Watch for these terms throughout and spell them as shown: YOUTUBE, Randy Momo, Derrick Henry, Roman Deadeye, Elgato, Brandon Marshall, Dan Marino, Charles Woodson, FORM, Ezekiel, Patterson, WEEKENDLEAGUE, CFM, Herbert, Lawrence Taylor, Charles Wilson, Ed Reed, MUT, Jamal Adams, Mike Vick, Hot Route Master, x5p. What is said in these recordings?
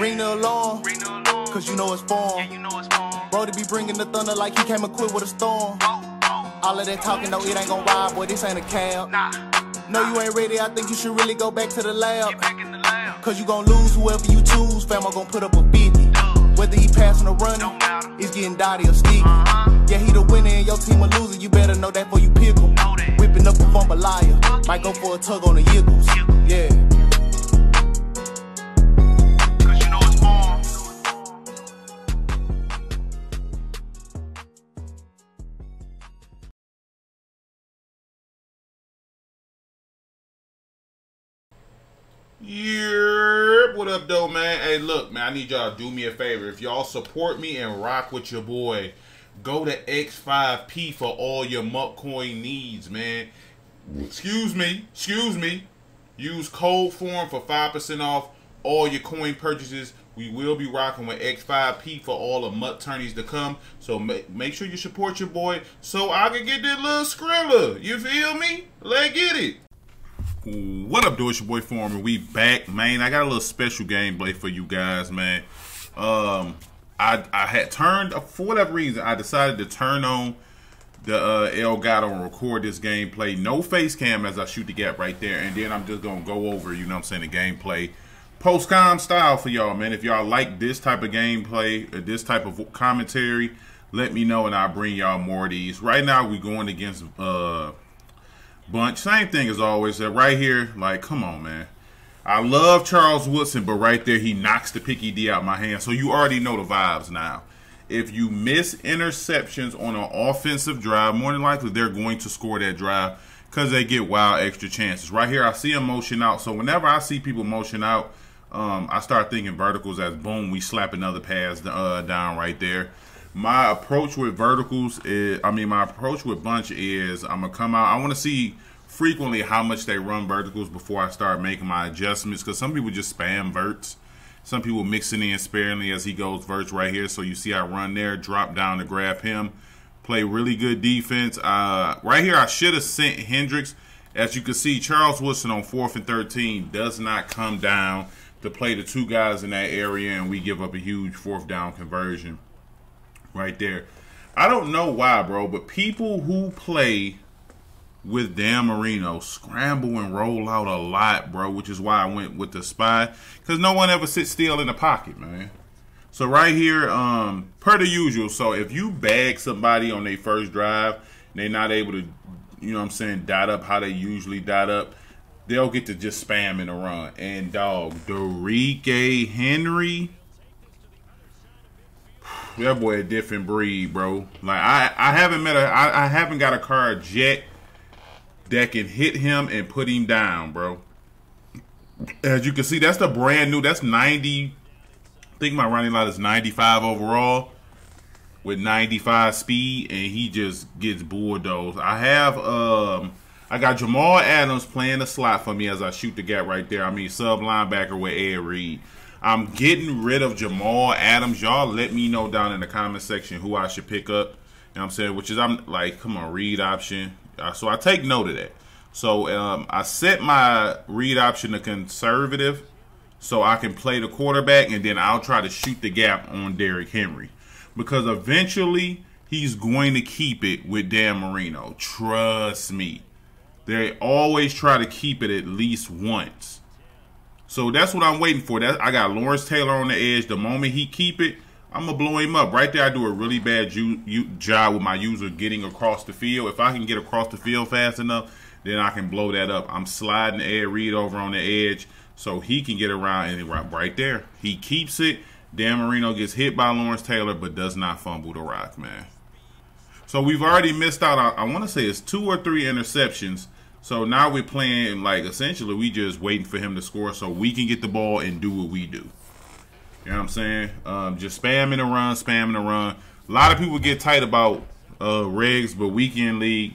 Ring the alarm, cause you know it's form. Bro, to be bringing the thunder like he came equipped with a storm. All of that talking, though, it ain't gon' ride, boy, this ain't a cab. No, you ain't ready, I think you should really go back to the lab. Cause you gon' lose whoever you choose, fam, I'm gon' put up a 50. Whether he passing or running, it's getting dotty or sticky. Yeah, he the winner and your team a loser, you better know that before you pick him. Whipping up a bumbalaya, might go for a tug on the yiggles, yeah. Yeah, what up though, man? Hey, look, man, I need y'all to do me a favor. If y'all support me and rock with your boy, go to x5p for all your MUT coin needs, man. Excuse me. Use code FORM for 5% off all your coin purchases. We will be rocking with x5p for all the MUT tourneys to come. So make sure you support your boy so I can get that little scribbler. You feel me? Let's get it. What up, dude? It's your boy Form, and we back, man. I got a little special gameplay for you guys, man. I had turned, for whatever reason, I decided to turn on the Elgato and record this gameplay. No face cam as I shoot the gap right there, and then I'm just going to go over, you know what I'm saying, the gameplay post-com style for y'all, man. If y'all like this type of gameplay, or this type of commentary, let me know, and I'll bring y'all more of these. Right now, we're going against... Bunch, same thing as always. That right here, like, come on, man. I love Charles Woodson, but right there he knocks the picky D out my hand. So you already know the vibes now. If you miss interceptions on an offensive drive, more than likely they're going to score that drive because they get wild extra chances. Right here, I see him motion out. So whenever I see people motion out, I start thinking verticals as boom, we slap another pass down right there. My approach with bunch is I'm going to come out. I want to see frequently how much they run verticals before I start making my adjustments, because some people just spam verts. Some people mixing in sparingly as he goes verts right here. So you see I run there, drop down to grab him, play really good defense. Right here I should have sent Hendricks. As you can see, Charles Wilson on 4th and 13 does not come down to play the two guys in that area, and we give up a huge 4th down conversion. Right there. I don't know why, bro, but people who play with Dan Marino scramble and roll out a lot, bro, which is why I went with the spy, because no one ever sits still in the pocket, man. So right here, per the usual, so if you bag somebody on their first drive and they're not able to, you know what I'm saying, dot up how they usually dot up, they'll get to just spam in the run. And, dog, Derrick Henry... That boy a different breed, bro. Like I haven't got a card yet that can hit him and put him down, bro. As you can see, that's the brand new. That's 90. I think my Ronnie Lott is 95 overall with 95 speed, and he just gets bulldozed. I have I got Jamal Adams playing the slot for me as I shoot the gap right there. I mean sub linebacker with Ed Reed. I'm getting rid of Jamal Adams. Y'all let me know down in the comment section who I should pick up. You know what I'm saying? Which is, I'm like, come on, read option. So I take note of that. So I set my read option to conservative so I can play the quarterback, and then I'll try to shoot the gap on Derrick Henry. Because eventually he's going to keep it with Dan Marino. Trust me. They always try to keep it at least once. So that's what I'm waiting for. I got Lawrence Taylor on the edge. The moment he keep it, I'm going to blow him up. Right there, I do a really bad job with my user getting across the field. If I can get across the field fast enough, then I can blow that up. I'm sliding Ed Reed over on the edge so he can get around. And right there, he keeps it. Dan Marino gets hit by Lawrence Taylor but does not fumble the rock, man. So we've already missed out. I want to say it's 2 or 3 interceptions. So now we're playing, like, essentially we just waiting for him to score so we can get the ball and do what we do. You know what I'm saying? Just spamming and run, spamming and run. A lot of people get tight about regs, but weekend league,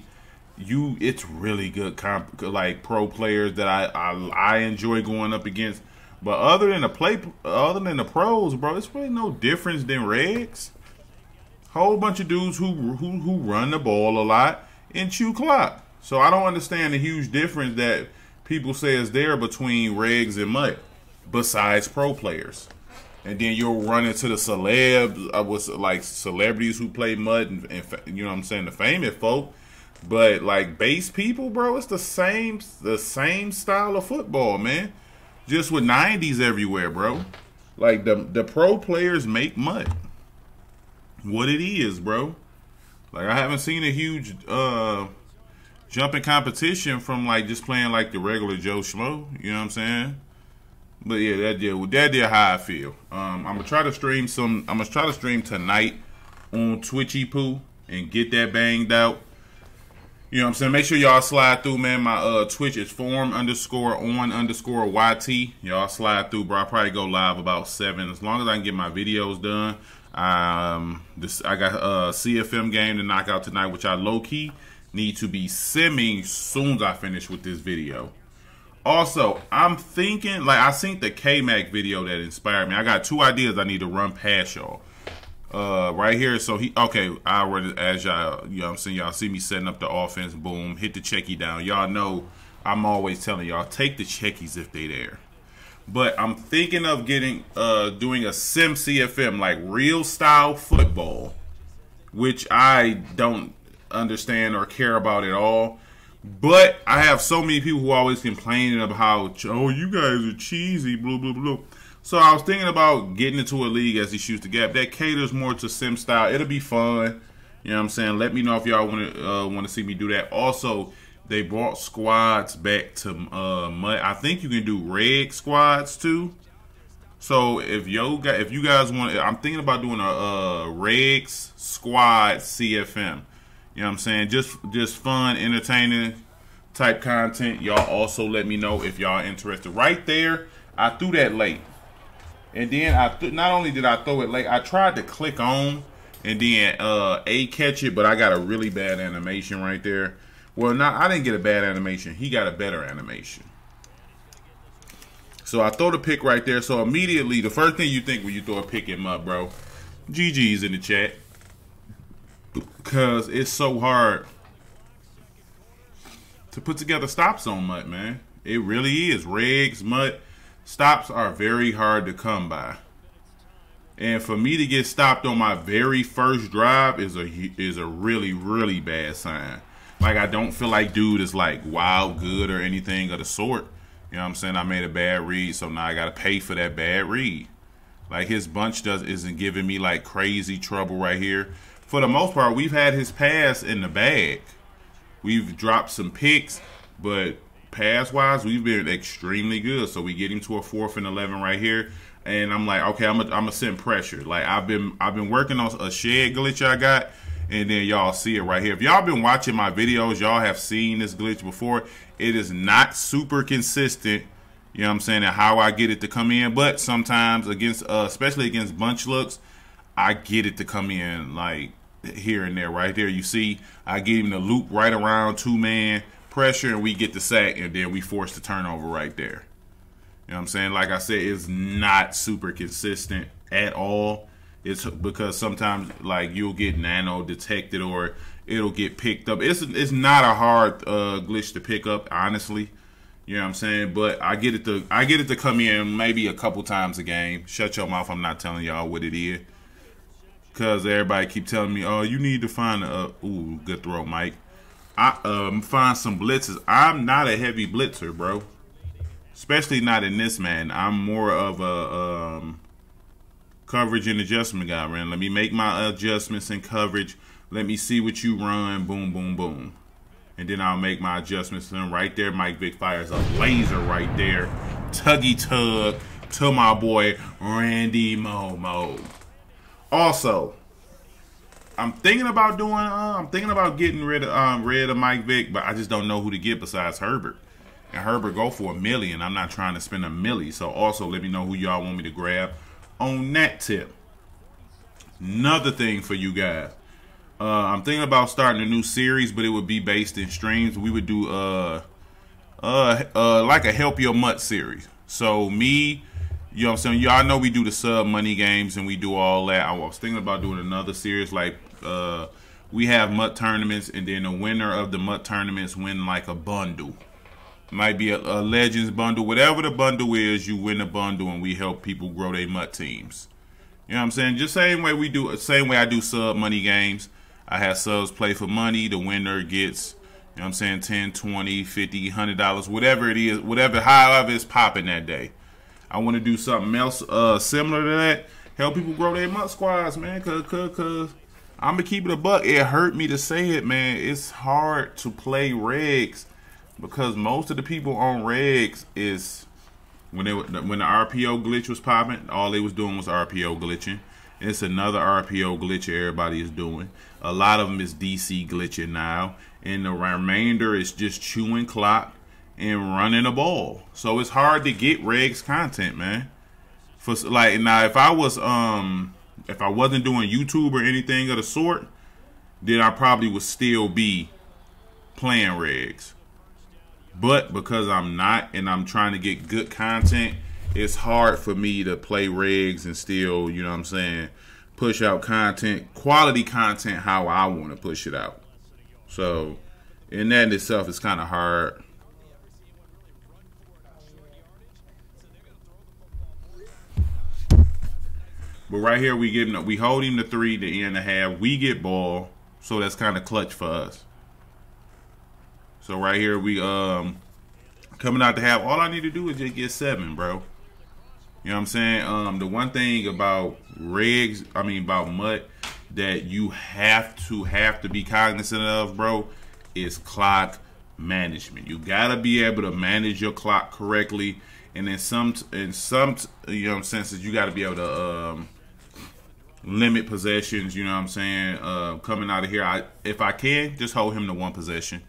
it's really good, like, pro players that I enjoy going up against. But other than the pros, bro, it's really no difference than regs. Whole bunch of dudes who run the ball a lot and chew clock. So I don't understand the huge difference that people say is there between regs and MUT, besides pro players. and then you'll run into the celebs. I was like celebrities who play MUT, and you know what I'm saying, the famous folk. But like base people, bro, it's the same style of football, man. Just with 90s everywhere, bro. Like the pro players make MUT what it is, bro. Like I haven't seen a huge jump in competition from like just playing like the regular Joe Schmo. You know what I'm saying? But yeah, that did how I feel. I'm gonna try to stream some. I'm gonna try to stream tonight on Twitchy Poo and get that banged out. You know what I'm saying? Make sure y'all slide through, man. My Twitch is form_on_YT. Y'all slide through, bro. I'll probably go live about 7. As long as I can get my videos done. I got a CFM game to knock out tonight, which I low-key need to be simming soon as I finish with this video. Also, I'm thinking, like, I seen the K-Mac video that inspired me. I got 2 ideas I need to run past y'all. Right here, so he, okay, I already, as y'all, you know what I'm saying, y'all see me setting up the offense, boom, hit the checky down. Y'all know I'm always telling y'all, take the checkies if they there. But I'm thinking of getting, doing a sim CFM, like real style football, which I don't understand or care about at all. But I have so many people who always complaining about how, oh, you guys are cheesy, blah, blah, blah. So I was thinking about getting into a league as he shoots the gap that caters more to sim style. It'll be fun. You know what I'm saying? Let me know if y'all want to see me do that. Also, they brought squads back to MUT. I think you can do red squads too. So if you guys want, I'm thinking about doing a red squad CFM. You know what I'm saying? Just fun, entertaining type content. Y'all also let me know if y'all interested. Right there, I threw that late. And then not only did I throw it late, I tried to click on and then catch it, but I got a really bad animation right there. Well, no, I didn't get a bad animation. He got a better animation. So I throw the pick right there. So immediately, the first thing you think when you throw a pick in MUT, bro, GG's in the chat. Because it's so hard to put together stops on MUT, man. It really is. Regs, MUT. Stops are very hard to come by, and for me to get stopped on my very first drive is a really, really bad sign. Like, I don't feel like dude is like wild good or anything of the sort. You know what I'm saying? I made a bad read, so now I gotta pay for that bad read. Like, his bunch isn't giving me like crazy trouble right here. For the most part, we've had his pass in the bag. We've dropped some picks, but pass-wise, we've been extremely good. So we get him to a 4th and 11 right here, and I'm like, okay, I'm gonna send pressure. Like, I've been working on a shed glitch I got, and then y'all see it right here. If y'all been watching my videos, y'all have seen this glitch before. It is not super consistent. You know what I'm saying? And how I get it to come in, but sometimes against, especially against bunch looks, I get it to come in like here and there, right there. You see, I gave him the loop right around 2-man. Pressure, and we get the sack, and then we force the turnover right there. You know what I'm saying? Like I said, it's not super consistent at all. It's because sometimes, like, you'll get nano detected or it'll get picked up. It's not a hard glitch to pick up, honestly. You know what I'm saying? But I get it to come in maybe a couple times a game. Shut your mouth, I'm not telling y'all what it is, because everybody keep telling me, oh, you need to find a ooh, good throw, Mike. I find some blitzes. I'm not a heavy blitzer, bro. Especially not in this, man. I'm more of a coverage and adjustment guy, man. Let me make my adjustments in coverage. Let me see what you run. Boom, boom, boom. And then I'll make my adjustments. And right there, Mike Vick fires a laser right there. Tuggy tug to my boy, Randy Momo. Also, I'm thinking about doing. I'm thinking about getting rid of Mike Vick, but I just don't know who to get besides Herbert. And Herbert go for $1 million. I'm not trying to spend $1 million. So also let me know who y'all want me to grab on that tip. Another thing for you guys, I'm thinking about starting a new series, but it would be based in streams. We would do like a Help Your Mutt series. So me. You know what I'm saying? Y'all know we do the sub money games and we do all that. I was thinking about doing another series. Like, we have MUT tournaments, and then the winner of the MUT tournaments win like a bundle. Might be a Legends bundle. Whatever the bundle is, you win the bundle, and we help people grow their MUT teams. You know what I'm saying? Just same way we do, same way I do sub money games. I have subs play for money. The winner gets, you know what I'm saying, $10, $20, $50, $100, whatever it is, whatever, however it's popping that day. I want to do something else similar to that. Help people grow their MUT squads, man, cause I'm gonna keep it a buck. It hurt me to say it, man. It's hard to play regs because most of the people on regs is when the RPO glitch was popping, all they was doing was RPO glitching. It's another RPO glitch everybody is doing. A lot of them is DC glitching now, and the remainder is just chewing clock and running a ball. So it's hard to get regs content, man. For like now, if I was if I wasn't doing YouTube or anything of the sort, then I probably would still be playing regs. But because I'm not, and I'm trying to get good content, it's hard for me to play regs and still, you know what I'm saying, push out content, quality content, how I want to push it out. So, and that in itself is kind of hard. But right here, we hold him to 3, the end and a half. We get ball, so that's kind of clutch for us. So right here, we coming out to half. All I need to do is just get 7, bro. You know what I'm saying? The one thing about regs, I mean about MUT, that you have to be cognizant of, bro, is clock management. You gotta be able to manage your clock correctly, and in some you know senses, you gotta be able to limit possessions. You know what I'm saying? Coming out of here, if I can, just hold him to 1 possession.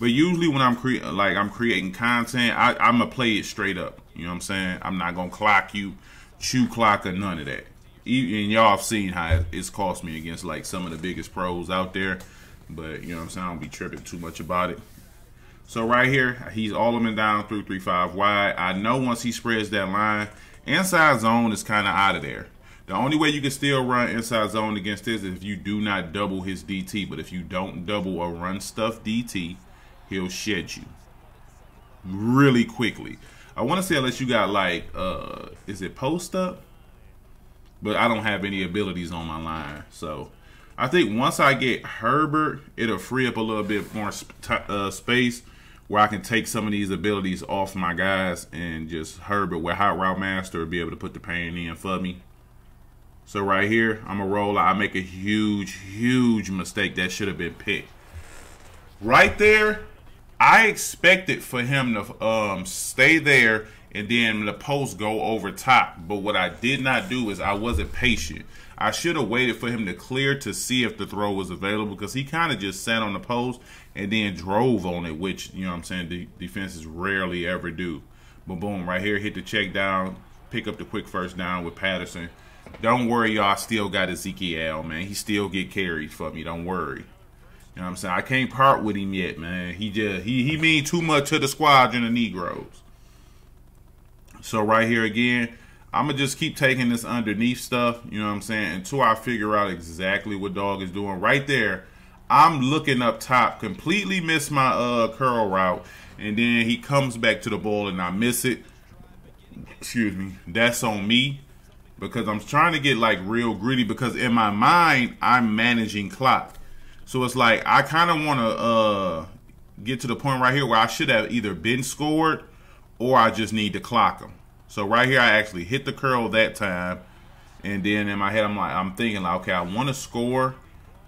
But usually when I'm creating content, I'm going to play it straight up. You know what I'm saying? I'm not going to clock you, chew clock, or none of that. And y'all have seen how it's cost me against like some of the biggest pros out there. But, you know what I'm saying? I don't be tripping too much about it. So right here, he's all in down through 3-5 wide. I know once he spreads that line, inside zone is kind of out of there. The only way you can still run inside zone against this is if you do not double his DT. But if you don't double or run stuff DT, he'll shed you really quickly. I want to say unless you got like, is it post up? But I don't have any abilities on my line. So I think once I get Herbert, it'll free up a little bit more space where I can take some of these abilities off my guys and just Herbert with Hot Route Master be able to put the pain in for me. So right here, I'm a roller. I make a huge, huge mistake that should have been picked. Right there, I expected for him to stay there and then the post go over top. But what I did not do is I wasn't patient. I should have waited for him to clear to see if the throw was available because he kind of just sat on the post and then drove on it, which, you know what I'm saying, the defenses rarely ever do. But boom, right here, hit the check down, pick up the quick first down with Patterson. Don't worry, y'all, I still got Ezekiel, man. He still get carried for me, don't worry. You know what I'm saying? I can't part with him yet, man. He just he mean too much to the squadron of Negroes. So right here again, I'ma just keep taking this underneath stuff, you know what I'm saying, until I figure out exactly what dog is doing. Right there, I'm looking up top, completely miss my curl route, and then he comes back to the ball and I miss it. Excuse me. That's on me. Because I'm trying to get like real gritty because in my mind I'm managing clock. So it's like I kind of want to get to the point right here where I should have either been scored or I just need to clock them. So right here I actually hit the curl that time, and then in my head I'm thinking like, okay, I want to score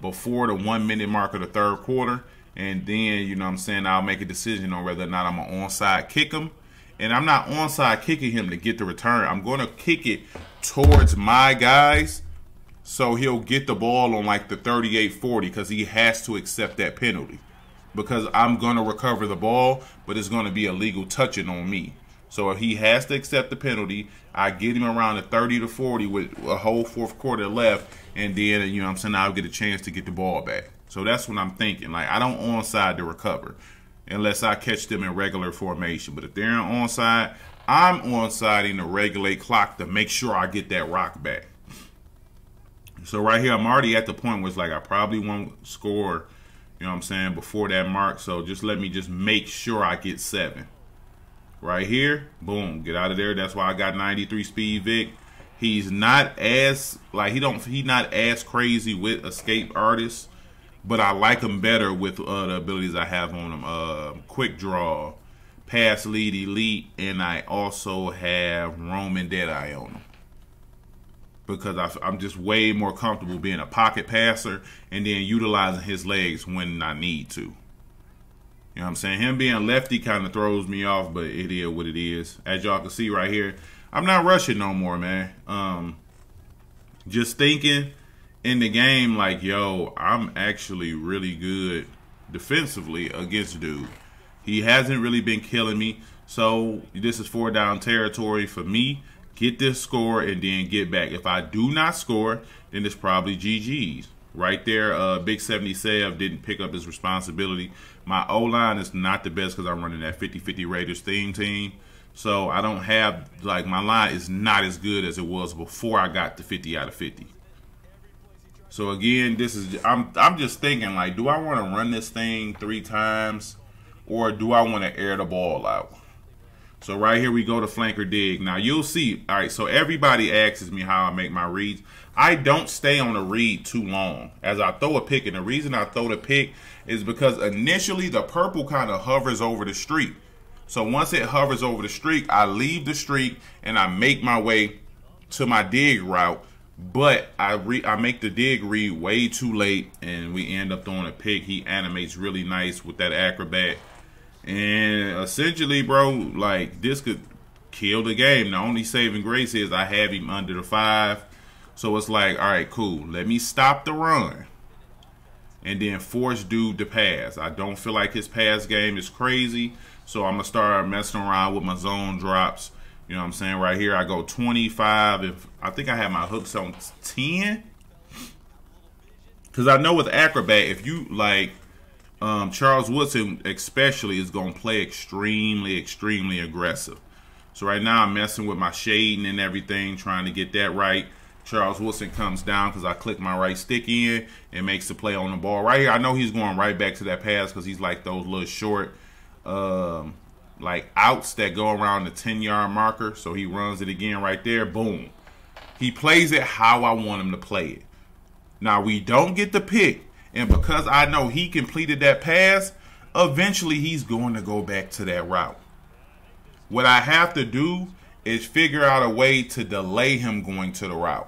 before the 1-minute mark of the 3rd quarter, and then you know what I'm saying I'll make a decision on whether or not I'm gonna onside kick him. And I'm not onside kicking him to get the return. I'm gonna kick it towards my guys. So he'll get the ball on like the 38-40 because he has to accept that penalty because I'm going to recover the ball, but it's going to be illegal touching on me. So if he has to accept the penalty, I get him around the 30-40 with a whole 4th quarter left, and then, you know what I'm saying, I'll get a chance to get the ball back. So that's what I'm thinking. Like, I don't onside to recover unless I catch them in regular formation. But if they're in onside, I'm onsiding to regulate clock to make sure I get that rock back. So right here, I'm already at the point where it's like I probably won't score, you know what I'm saying, before that mark. So just let me just make sure I get 7. right here, boom, get out of there. That's why I got 93 speed Vic. He's not as like he not as crazy with escape artists, but I like him better with the abilities I have on him. Quick draw, pass lead elite, and I also have Roman Deadeye on him because I'm just way more comfortable being a pocket passer and then utilizing his legs when I need to. You know what I'm saying? Him being lefty kind of throws me off, but it is what it is. As y'all can see right here, I'm not rushing no more, man. Just thinking in the game like, yo, I'm actually really good defensively against dude. He hasn't really been killing me. So this is 4-down territory for me. Get this score and then get back. If I do not score, then it's probably GG's. Right there, Big 77 didn't pick up his responsibility. My O-line is not the best because I'm running that 50-50 Raiders theme team. So I don't have, like, my line is not as good as it was before I got the 50 out of 50. So, again, this is, I'm just thinking, like, do I want to run this thing 3 times or do I want to air the ball out? So right here we go to flanker dig. Now you'll see, all right, so everybody asks me how I make my reads. I don't stay on a read too long as I throw a pick. And the reason I throw the pick is because initially the purple kind of hovers over the streak. So once it hovers over the streak, I leave the streak and I make my way to my dig route. But I make the dig read way too late and we end up throwing a pick. He animates really nice with that acrobat. And essentially, bro, like, this could kill the game. The only saving grace is I have him under the 5. So it's like, all right, cool. Let me stop the run and then force dude to pass. I don't feel like his pass game is crazy. So I'm going to start messing around with my zone drops. You know what I'm saying? Right here, I go 25. If I think I have my hooks on 10. Because I know with acrobat, if you, like, Charles Woodson especially is going to play extremely aggressive. So right now I'm messing with my shading and everything, trying to get that right. Charles Woodson comes down because I click my right stick in and makes the play on the ball. Right here, I know he's going right back to that pass because he's like those little short like outs that go around the 10-yard marker. So he runs it again right there. Boom. He plays it how I want him to play it. Now we don't get the pick. And because I know he completed that pass, eventually he's going to go back to that route. What I have to do is figure out a way to delay him going to the route.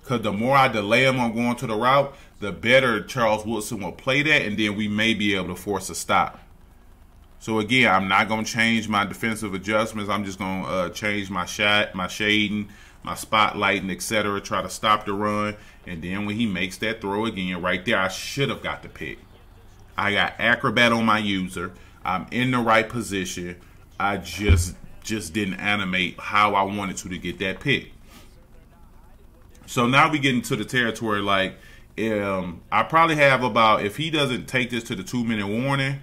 Because the more I delay him on going to the route, the better Charles Woodson will play that. And then we may be able to force a stop. So again, I'm not going to change my defensive adjustments. I'm just going to change my shot, my shading, my spotlighting, etc. Try to stop the run. And then when he makes that throw again, right there, I should have got the pick. I got acrobat on my user. I'm in the right position. I just didn't animate how I wanted to get that pick. So now we get into the territory. Like, I probably have about, if he doesn't take this to the 2-minute warning,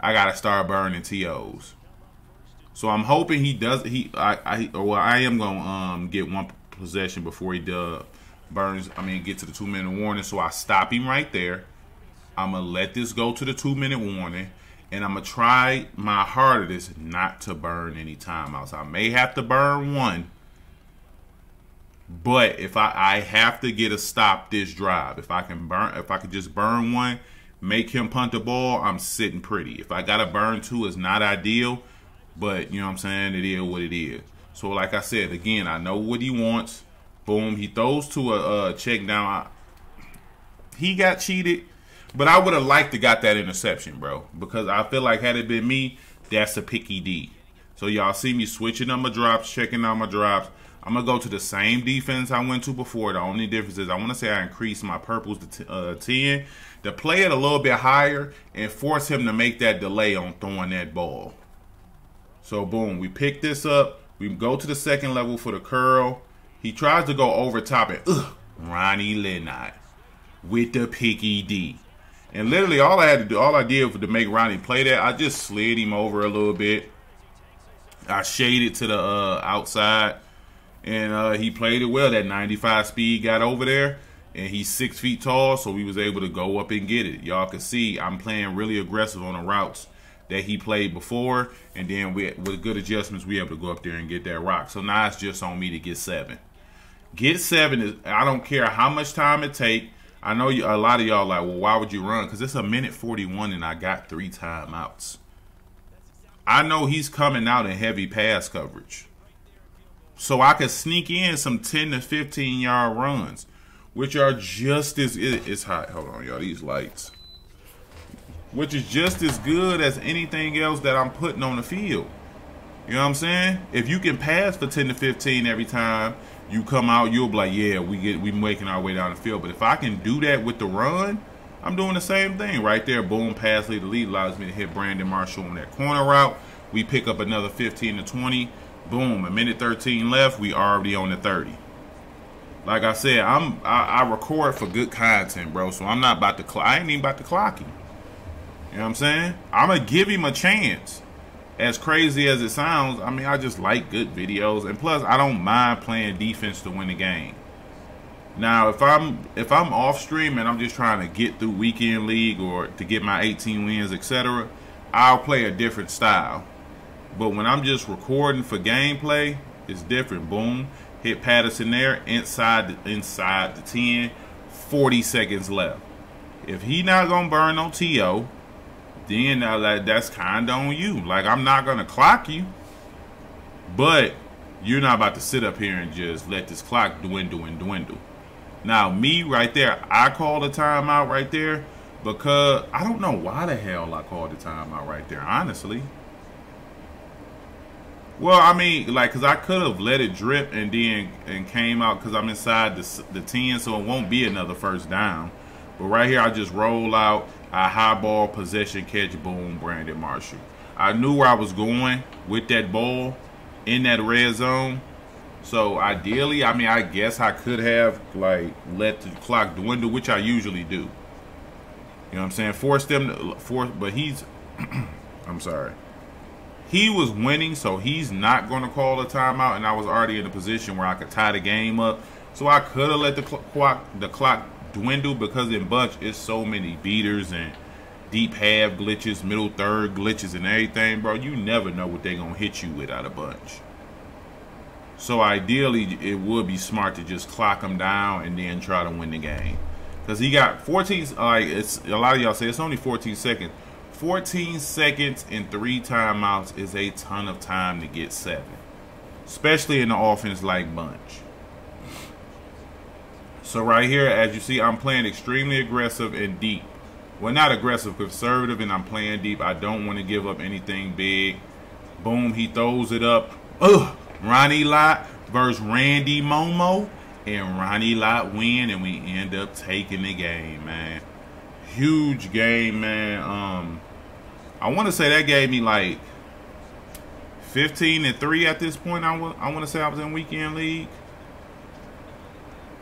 I got to start burning TOs. So I'm hoping he does. I am gonna get one possession before he burns. I mean, get to the 2-minute warning. So I stop him right there. I'm gonna let this go to the 2-minute warning, and I'm gonna try my hardest not to burn any timeouts. I may have to burn one, but if I have to get a stop this drive, if I could just burn one, make him punt the ball, I'm sitting pretty. If I gotta burn 2, it's not ideal. But, you know what I'm saying, it is what it is. So, like I said, again, I know what he wants. Boom, he throws to a check down. He got cheated. But I would have liked to got that interception, bro. Because I feel like had it been me, that's a picky D. So, y'all see me switching on my drops, checking out my drops. I'm going to go to the same defense I went to before. The only difference is I want to say I increased my purples to 10. To play it a little bit higher and force him to make that delay on throwing that ball. So, boom, we pick this up. We go to the second level for the curl. He tries to go over top it. Ronnie Lott with the picky D. And literally all I had to do, all I did was to make Ronnie play that. I just slid him over a little bit. I shaded to the outside. And he played it well. That 95 speed got over there. And he's 6 feet tall, so we was able to go up and get it. Y'all can see I'm playing really aggressive on the routes. that he played before, and then with good adjustments, we able to go up there and get that rock. So now it's just on me to get 7. Get 7 is, I don't care how much time it take. I know you, a lot of y'all like, well, why would you run? Because it's a minute 41, and I got 3 timeouts. I know he's coming out in heavy pass coverage. So I could sneak in some 10 to 15-yard runs, which are just as it's hot. Hold on, y'all, these lights. Which is just as good as anything else that I'm putting on the field. You know what I'm saying? If you can pass for 10 to 15 every time you come out, you'll be like, yeah, we making our way down the field. But if I can do that with the run, I'm doing the same thing right there. Boom, pass, lead to lead, allows me to hit Brandon Marshall on that corner route. We pick up another 15 to 20. Boom, a minute 13 left. We already on the 30. Like I said, I record for good content, bro. So I'm not about to clock. I ain't even about to clock him. You know what I'm saying? I'm gonna give him a chance. As crazy as it sounds, I mean, I just like good videos, and plus, I don't mind playing defense to win the game. Now, if I'm off stream and I'm just trying to get through weekend league or to get my 18 wins, etc., I'll play a different style. But when I'm just recording for gameplay, it's different. Boom, hit Patterson there inside the 10, 40 seconds left. If he not gonna burn no TO, then that's kind of on you. Like, I'm not going to clock you, but you're not about to sit up here and just let this clock dwindle and dwindle. Now, me right there, I called a timeout right there because I don't know why the hell I called the timeout right there, honestly. Well, I mean, like, because I could have let it drip and then came out because I'm inside the 10, so it won't be another first down. But right here, I just roll out. I high ball, possession, catch, boom, Brandon Marshall. I knew where I was going with that ball in that red zone. So ideally, I mean, I guess I could have, like, let the clock dwindle, which I usually do. You know what I'm saying? Forced them to force, but he's, I'm sorry. He was winning, so he's not going to call a timeout, and I was already in a position where I could tie the game up. So I could have let the clock dwindle because in bunch it's so many beaters and deep half glitches, middle third glitches and everything, bro. You never know what they're gonna hit you with out of bunch. So ideally it would be smart to just clock them down and then try to win the game, because he got 14, like, it's a lot of y'all say it's only 14 seconds. 14 seconds and 3 timeouts is a ton of time to get 7, especially in the offense like bunch. So right here, as you see, I'm playing extremely aggressive and deep. Well, not aggressive, conservative, and I'm playing deep. I don't want to give up anything big. Boom, he throws it up. Ugh, Ronnie Lott versus Randy Momo, and Ronnie Lott win, and we end up taking the game, man. Huge game, man. I want to say that gave me like 15-3 at this point. I want to say I was in weekend league.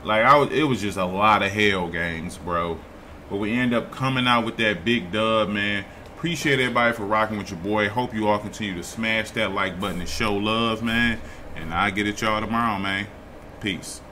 Like, it was just a lot of hell games, bro. But we end up coming out with that big dub, man. Appreciate everybody for rocking with your boy. Hope you all continue to smash that like button and show love, man. And I'll get at y'all tomorrow, man. Peace.